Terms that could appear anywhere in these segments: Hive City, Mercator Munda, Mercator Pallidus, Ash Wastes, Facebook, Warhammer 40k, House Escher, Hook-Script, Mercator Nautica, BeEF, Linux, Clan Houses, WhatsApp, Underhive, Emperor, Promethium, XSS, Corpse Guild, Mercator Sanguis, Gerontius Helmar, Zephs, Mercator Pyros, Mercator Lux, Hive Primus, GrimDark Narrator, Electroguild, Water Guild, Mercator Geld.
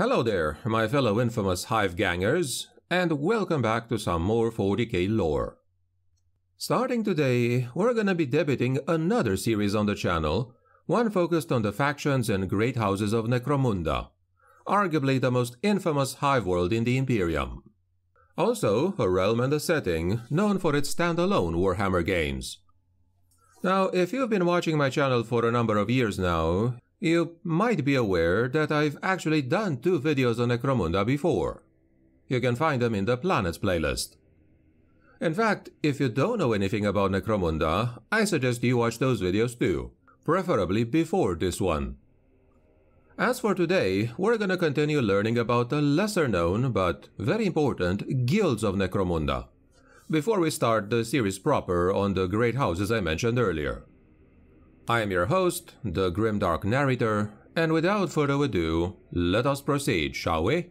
Hello there, my fellow infamous hive gangers, and welcome back to some more 40k lore. Starting today, we're gonna be debuting another series on the channel, one focused on the factions and great houses of Necromunda, arguably the most infamous hive world in the Imperium. Also, a realm and a setting known for its standalone Warhammer games. Now, if you've been watching my channel for a number of years now, you might be aware that I've actually done two videos on Necromunda before. You can find them in the Planets playlist. In fact, if you don't know anything about Necromunda, I suggest you watch those videos too, preferably before this one. As for today, we're gonna continue learning about the lesser-known but very important guilds of Necromunda, before we start the series proper on the great houses I mentioned earlier. I am your host, the GrimDark Narrator, and without further ado, let us proceed, shall we?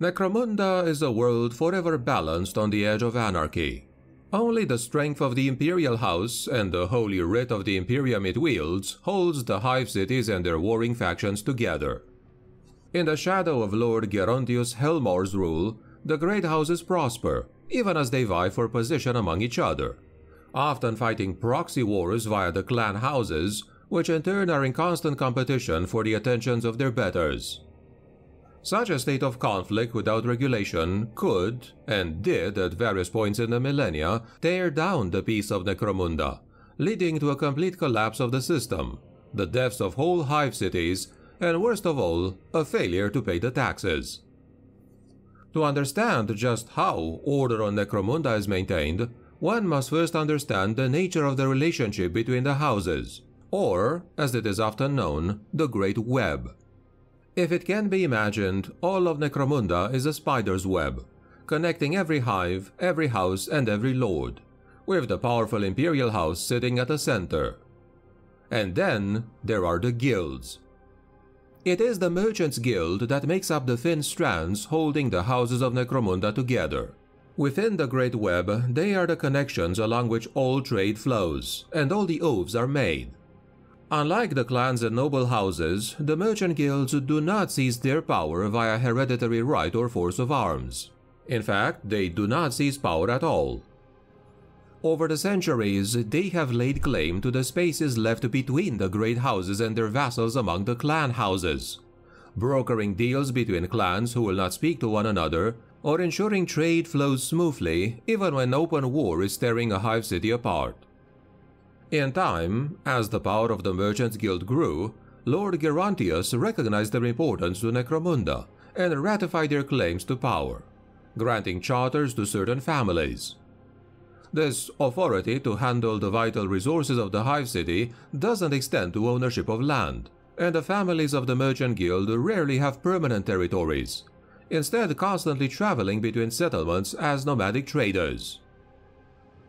Necromunda is a world forever balanced on the edge of anarchy. Only the strength of the Imperial House and the holy writ of the Imperium it wields holds the hive cities and their warring factions together. In the shadow of Lord Gerontius Helmar's rule, the great houses prosper, even as they vie for position among each other, often fighting proxy wars via the clan houses, which in turn are in constant competition for the attentions of their betters. Such a state of conflict without regulation could, and did at various points in the millennia, tear down the peace of Necromunda, leading to a complete collapse of the system, the deaths of whole hive cities, and worst of all, a failure to pay the taxes. To understand just how order on Necromunda is maintained, one must first understand the nature of the relationship between the houses, or, as it is often known, the Great Web. If it can be imagined, all of Necromunda is a spider's web, connecting every hive, every house, and every lord, with the powerful Imperial House sitting at the center. And then there are the guilds. It is the Merchant's Guild that makes up the thin strands holding the houses of Necromunda together. Within the Great Web, they are the connections along which all trade flows, and all the oaths are made. Unlike the clans and noble houses, the merchant guilds do not seize their power via hereditary right or force of arms. In fact, they do not seize power at all. Over the centuries, they have laid claim to the spaces left between the great houses and their vassals among the clan houses, brokering deals between clans who will not speak to one another, or ensuring trade flows smoothly even when open war is tearing a hive city apart. In time, as the power of the Merchant's Guild grew, Lord Gerontius recognized their importance to Necromunda and ratified their claims to power, granting charters to certain families. This authority to handle the vital resources of the hive city doesn't extend to ownership of land, and the families of the Merchant Guild rarely have permanent territories, instead constantly traveling between settlements as nomadic traders.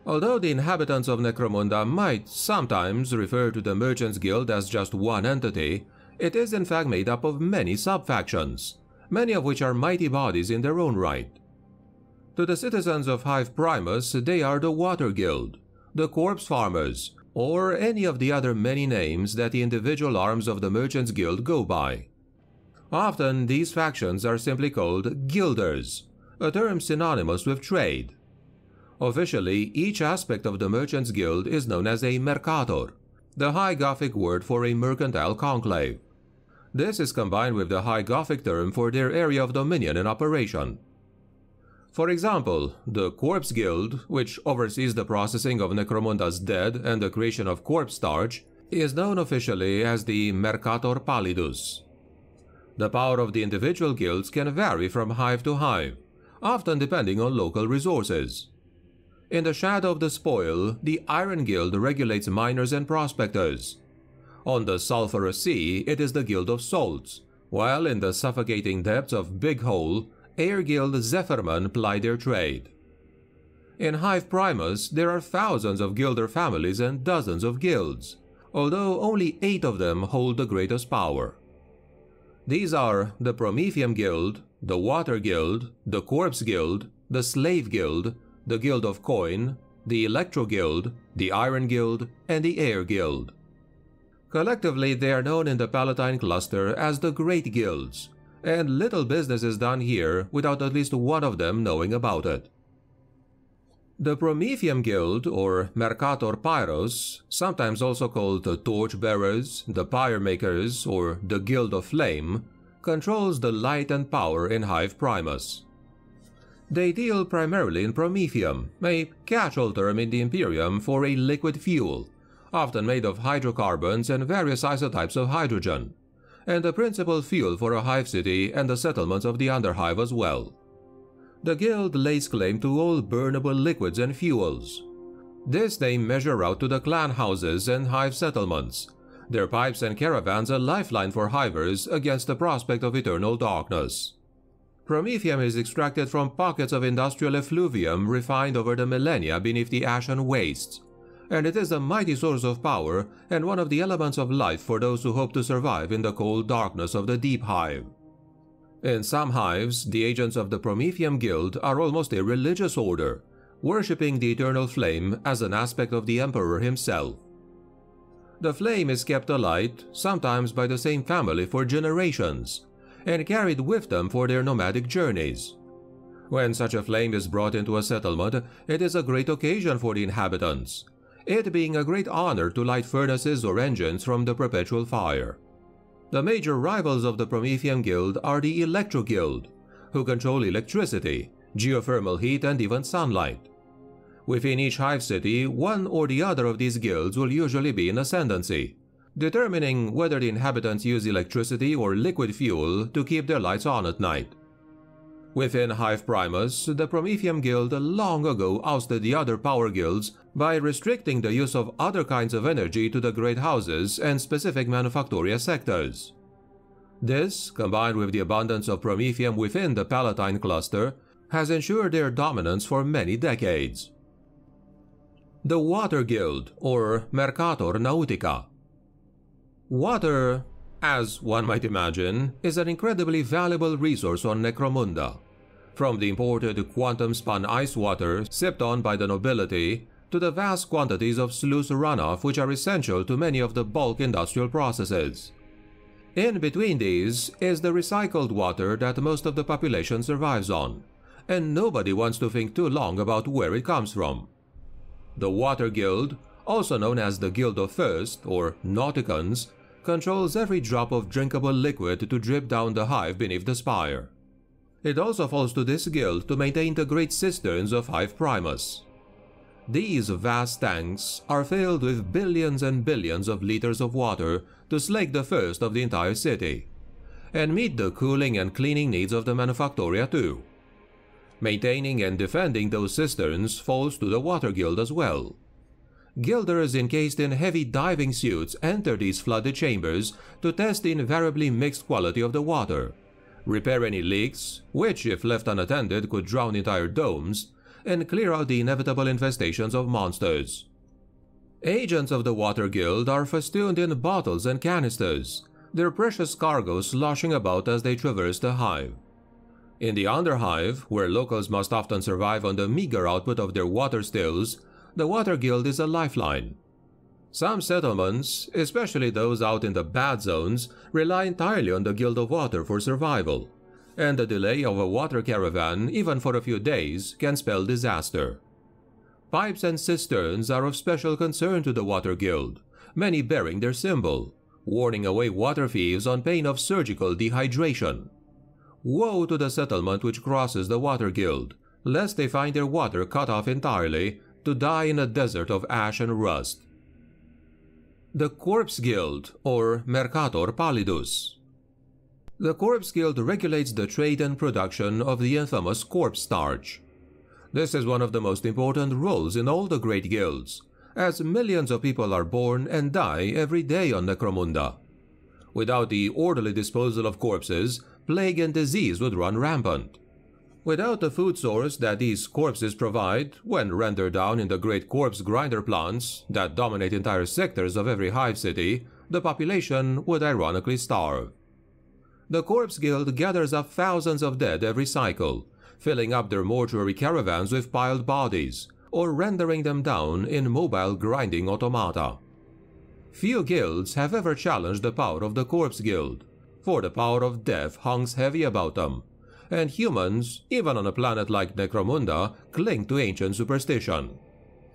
Although the inhabitants of Necromunda might sometimes refer to the Merchants Guild as just one entity, it is in fact made up of many sub-factions, many of which are mighty bodies in their own right. To the citizens of Hive Primus, they are the Water Guild, the Corpse Farmers, or any of the other many names that the individual arms of the Merchants Guild go by. Often these factions are simply called guilders, a term synonymous with trade. Officially, each aspect of the Merchant's Guild is known as a Mercator, the High Gothic word for a mercantile conclave. This is combined with the High Gothic term for their area of dominion and operation. For example, the Corpse Guild, which oversees the processing of Necromunda's dead and the creation of corpse starch, is known officially as the Mercator Pallidus. The power of the individual guilds can vary from hive to hive, often depending on local resources. In the shadow of the spoil, the Iron Guild regulates miners and prospectors. On the sulphurous sea, it is the Guild of Salts, while in the suffocating depths of Big Hole, Air Guild Zephyrmen ply their trade. In Hive Primus, there are thousands of guilder families and dozens of guilds, although only 8 of them hold the greatest power. These are the Prometheum Guild, the Water Guild, the Corpse Guild, the Slave Guild, the Guild of Coin, the Electroguild, the Iron Guild, and the Air Guild. Collectively, they are known in the Palatine Cluster as the Great Guilds, and little business is done here without at least one of them knowing about it. The Prometheum Guild, or Mercator Pyros, sometimes also called the Torchbearers, the Pyremakers, or the Guild of Flame, controls the light and power in Hive Primus. They deal primarily in Promethium, a catch-all term in the Imperium for a liquid fuel, often made of hydrocarbons and various isotypes of hydrogen, and the principal fuel for a hive city and the settlements of the Underhive as well. The guild lays claim to all burnable liquids and fuels. This they measure out to the clan houses and hive settlements, their pipes and caravans a lifeline for hivers against the prospect of eternal darkness. Promethium is extracted from pockets of industrial effluvium refined over the millennia beneath the Ashen Wastes, and it is a mighty source of power and one of the elements of life for those who hope to survive in the cold darkness of the Deep Hive. In some hives, the agents of the Promethium Guild are almost a religious order, worshipping the eternal flame as an aspect of the Emperor himself. The flame is kept alight, sometimes by the same family for generations, and carried with them for their nomadic journeys. When such a flame is brought into a settlement, it is a great occasion for the inhabitants, it being a great honor to light furnaces or engines from the perpetual fire. The major rivals of the Promethium Guild are the Electroguild, who control electricity, geothermal heat, and even sunlight. Within each hive city, one or the other of these guilds will usually be in ascendancy, determining whether the inhabitants use electricity or liquid fuel to keep their lights on at night. Within Hive Primus, the Promethium Guild long ago ousted the other power guilds by restricting the use of other kinds of energy to the great houses and specific manufactoria sectors. This, combined with the abundance of Promethium within the Palatine Cluster, has ensured their dominance for many decades. The Water Guild, or Mercator Nautica. Water, as one might imagine, is an incredibly valuable resource on Necromunda. From the imported quantum-spun ice water sipped on by the nobility, to the vast quantities of sluice runoff which are essential to many of the bulk industrial processes. In between these is the recycled water that most of the population survives on, and nobody wants to think too long about where it comes from. The Water Guild, also known as the Guild of Thirst, or Nauticans, controls every drop of drinkable liquid to drip down the hive beneath the spire. It also falls to this guild to maintain the great cisterns of Hive Primus. These vast tanks are filled with billions and billions of liters of water to slake the thirst of the entire city, and meet the cooling and cleaning needs of the manufactoria too. Maintaining and defending those cisterns falls to the Water Guild as well. Guilders encased in heavy diving suits enter these flooded chambers to test the invariably mixed quality of the water, repair any leaks, which if left unattended could drown entire domes, and clear out the inevitable infestations of monsters. Agents of the Water Guild are festooned in bottles and canisters, their precious cargo sloshing about as they traverse the hive. In the Underhive, where locals must often survive on the meager output of their water stills, the Water Guild is a lifeline. Some settlements, especially those out in the bad zones, rely entirely on the Guild of Water for survival, and the delay of a water caravan, even for a few days, can spell disaster. Pipes and cisterns are of special concern to the Water Guild, many bearing their symbol, warning away water thieves on pain of surgical dehydration. Woe to the settlement which crosses the Water Guild, lest they find their water cut off entirely, to die in a desert of ash and rust. The Corpse Guild, or Mercator Pallidus. The Corpse Guild regulates the trade and production of the infamous corpse starch. This is one of the most important roles in all the great guilds, as millions of people are born and die every day on Necromunda. Without the orderly disposal of corpses, plague and disease would run rampant. Without the food source that these corpses provide, when rendered down in the great corpse grinder plants that dominate entire sectors of every hive city, the population would ironically starve. The Corpse Guild gathers up thousands of dead every cycle, filling up their mortuary caravans with piled bodies, or rendering them down in mobile grinding automata. Few guilds have ever challenged the power of the Corpse Guild, for the power of death hangs heavy about them, and humans, even on a planet like Necromunda, cling to ancient superstition.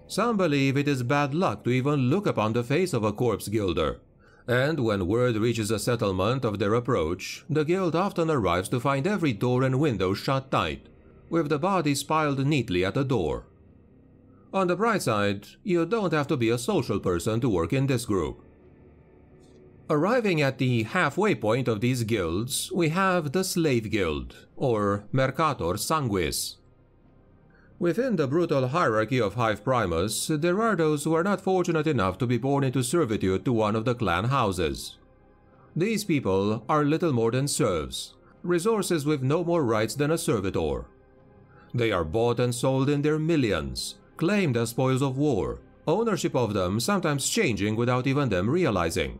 Some believe it is bad luck to even look upon the face of a corpse guilder, and when word reaches a settlement of their approach, the guild often arrives to find every door and window shut tight, with the bodies piled neatly at the door. On the bright side, you don't have to be a social person to work in this group. Arriving at the halfway point of these guilds, we have the Slave Guild, or Mercator Sanguis. Within the brutal hierarchy of Hive Primus, there are those who are not fortunate enough to be born into servitude to one of the clan houses. These people are little more than serfs, resources with no more rights than a servitor. They are bought and sold in their millions, claimed as spoils of war, ownership of them sometimes changing without even them realizing.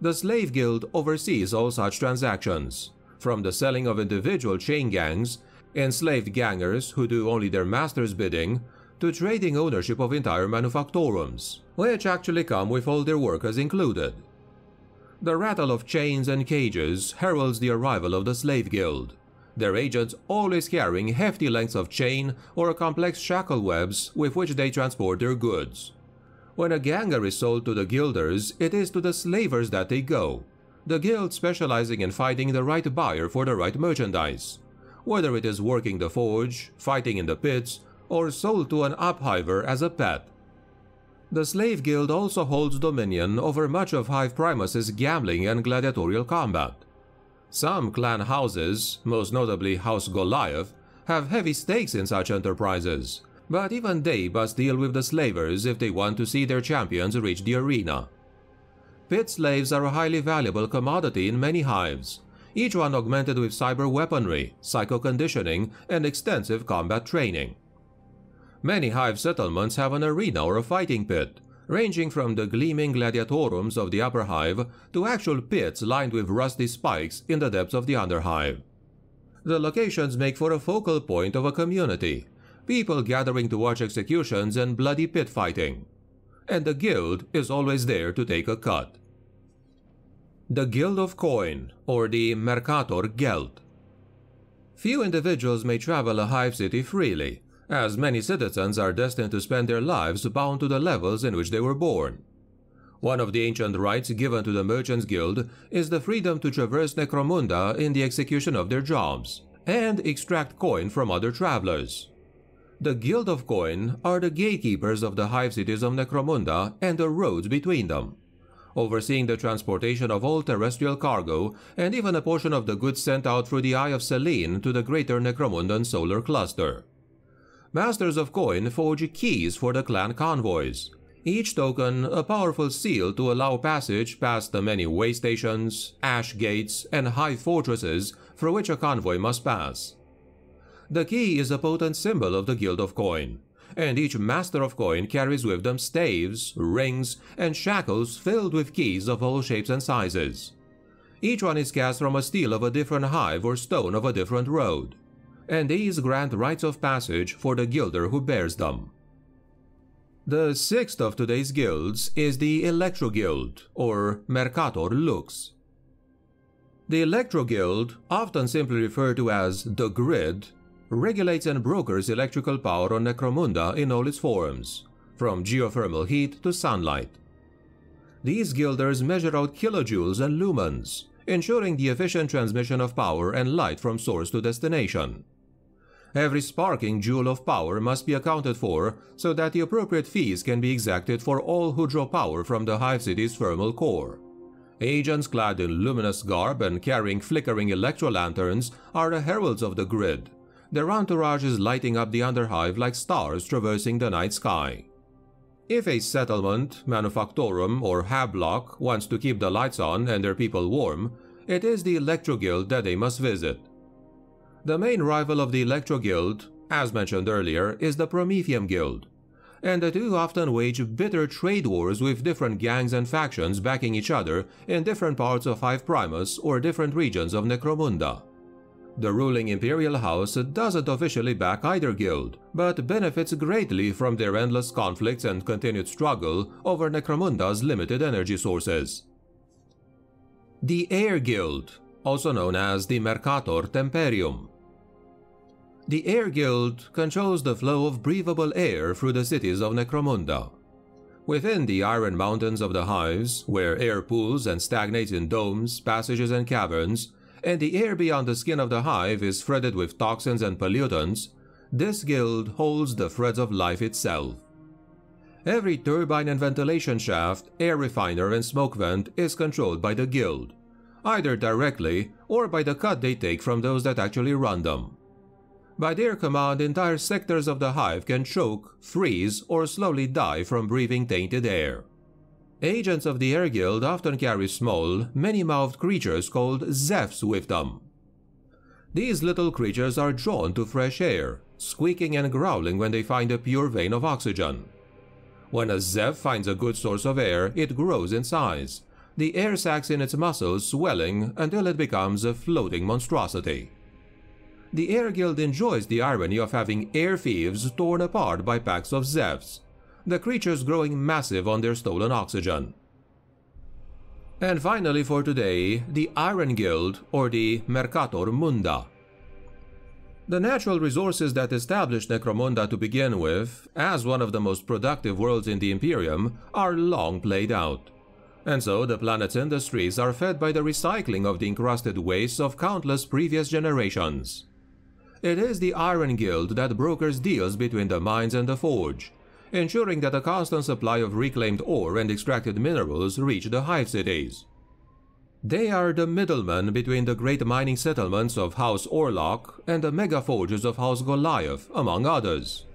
The Slave Guild oversees all such transactions, from the selling of individual chain gangs, enslaved gangers who do only their master's bidding, to trading ownership of entire manufactorums, which actually come with all their workers included. The rattle of chains and cages heralds the arrival of the Slave Guild, their agents always carrying hefty lengths of chain or complex shackle webs with which they transport their goods. When a ganger is sold to the guilders, it is to the slavers that they go, the guild specializing in finding the right buyer for the right merchandise, whether it is working the forge, fighting in the pits, or sold to an uphiver as a pet. The Slave Guild also holds dominion over much of Hive Primus's gambling and gladiatorial combat. Some clan houses, most notably House Goliath, have heavy stakes in such enterprises, but even they must deal with the slavers if they want to see their champions reach the arena. Pit slaves are a highly valuable commodity in many hives, each one augmented with cyber weaponry, psycho-conditioning, and extensive combat training. Many hive settlements have an arena or a fighting pit, ranging from the gleaming gladiatorums of the upper hive to actual pits lined with rusty spikes in the depths of the underhive. The locations make for a focal point of a community, people gathering to watch executions and bloody pit fighting. And the guild is always there to take a cut. The Guild of Coin, or the Mercator Geld. Few individuals may travel a hive city freely, as many citizens are destined to spend their lives bound to the levels in which they were born. One of the ancient rights given to the Merchant's Guild is the freedom to traverse Necromunda in the execution of their jobs, and extract coin from other travelers. The Guild of Coin are the gatekeepers of the hive cities of Necromunda and the roads between them, overseeing the transportation of all terrestrial cargo and even a portion of the goods sent out through the Eye of Selene to the greater Necromundan solar cluster. Masters of Coin forge keys for the clan convoys, each token a powerful seal to allow passage past the many way stations, ash gates, and hive fortresses through which a convoy must pass. The key is a potent symbol of the Guild of Coin, and each Master of Coin carries with them staves, rings, and shackles filled with keys of all shapes and sizes. Each one is cast from a steel of a different hive or stone of a different road, and these grant rites of passage for the guilder who bears them. The sixth of today's guilds is the Electroguild, or Mercator Lux. The Electroguild, often simply referred to as the Grid, regulates and brokers electrical power on Necromunda in all its forms, from geothermal heat to sunlight. These guilders measure out kilojoules and lumens, ensuring the efficient transmission of power and light from source to destination. Every sparking joule of power must be accounted for so that the appropriate fees can be exacted for all who draw power from the hive city's thermal core. Agents clad in luminous garb and carrying flickering electrolanterns are the heralds of the Grid. Their entourage is lighting up the underhive like stars traversing the night sky. If a settlement, manufactorum, or hablock wants to keep the lights on and their people warm, it is the Electroguild that they must visit. The main rival of the Electroguild, as mentioned earlier, is the Prometheum Guild, and the two often wage bitter trade wars with different gangs and factions backing each other in different parts of Hive Primus or different regions of Necromunda. The ruling Imperial House doesn't officially back either guild, but benefits greatly from their endless conflicts and continued struggle over Necromunda's limited energy sources. The Air Guild, also known as the Mercator Temperium. The Air Guild controls the flow of breathable air through the cities of Necromunda. Within the Iron Mountains of the Hives, where air pools and stagnates in domes, passages and caverns, and the air beyond the skin of the hive is threaded with toxins and pollutants, this guild holds the threads of life itself. Every turbine and ventilation shaft, air refiner and smoke vent is controlled by the guild, either directly or by the cut they take from those that actually run them. By their command, entire sectors of the hive can choke, freeze, or slowly die from breathing tainted air. Agents of the Air Guild often carry small, many-mouthed creatures called Zephs with them. These little creatures are drawn to fresh air, squeaking and growling when they find a pure vein of oxygen. When a Zeph finds a good source of air, it grows in size, the air sacs in its muscles swelling until it becomes a floating monstrosity. The Air Guild enjoys the irony of having air thieves torn apart by packs of Zephs, the creatures growing massive on their stolen oxygen. And finally for today, the Iron Guild, or the Mercator Munda. The natural resources that established Necromunda to begin with, as one of the most productive worlds in the Imperium, are long played out. And so the planet's industries are fed by the recycling of the encrusted wastes of countless previous generations. It is the Iron Guild that brokers deals between the mines and the forge, ensuring that a constant supply of reclaimed ore and extracted minerals reach the hive cities. They are the middlemen between the great mining settlements of House Orlock and the mega forges of House Goliath, among others.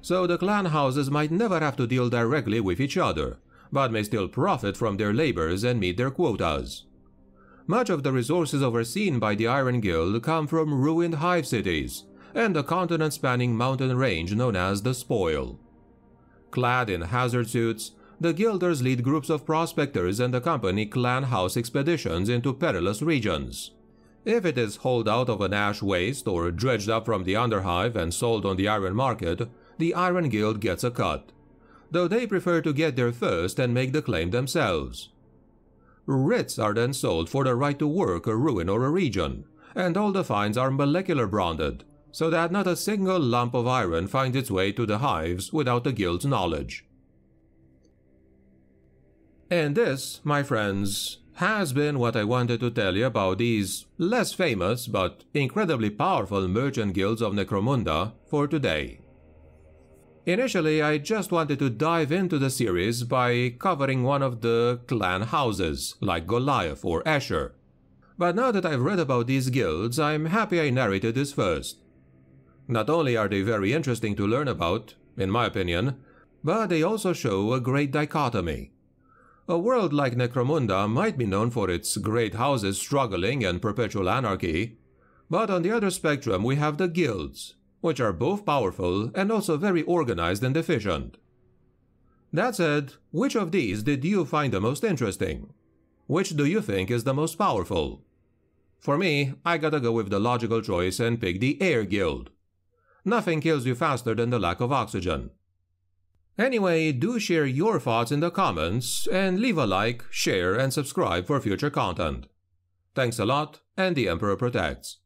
So the clan houses might never have to deal directly with each other, but may still profit from their labors and meet their quotas. Much of the resources overseen by the Iron Guild come from ruined hive cities and the continent-spanning mountain range known as the Spoil. Clad in hazard suits, the guilders lead groups of prospectors and accompany clan house expeditions into perilous regions. If it is hauled out of an ash waste or dredged up from the underhive and sold on the iron market, the Iron Guild gets a cut, though they prefer to get there first and make the claim themselves. Writs are then sold for the right to work a ruin or a region, and all the finds are molecular branded, so that not a single lump of iron finds its way to the hives without the guild's knowledge. And this, my friends, has been what I wanted to tell you about these less famous but incredibly powerful merchant guilds of Necromunda for today. Initially, I just wanted to dive into the series by covering one of the clan houses, like Goliath or Escher. But now that I've read about these guilds, I'm happy I narrated this first. Not only are they very interesting to learn about, in my opinion, but they also show a great dichotomy. A world like Necromunda might be known for its great houses struggling and perpetual anarchy, but on the other spectrum we have the guilds, which are both powerful and also very organized and efficient. That said, which of these did you find the most interesting? Which do you think is the most powerful? For me, I gotta go with the logical choice and pick the Air Guild. Nothing kills you faster than the lack of oxygen. Anyway, do share your thoughts in the comments and leave a like, share, and subscribe for future content. Thanks a lot, and the Emperor protects.